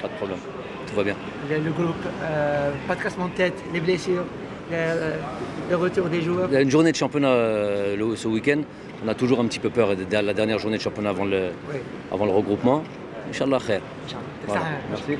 pas de problème, tout va bien. Le groupe, pas de cassement de tête, les blessures, le retour des joueurs. Il y a une journée de championnat ce week-end, on a toujours un petit peu peur de la dernière journée de championnat avant le, oui, avant le regroupement. Inch'Allah khair. Voilà. Merci.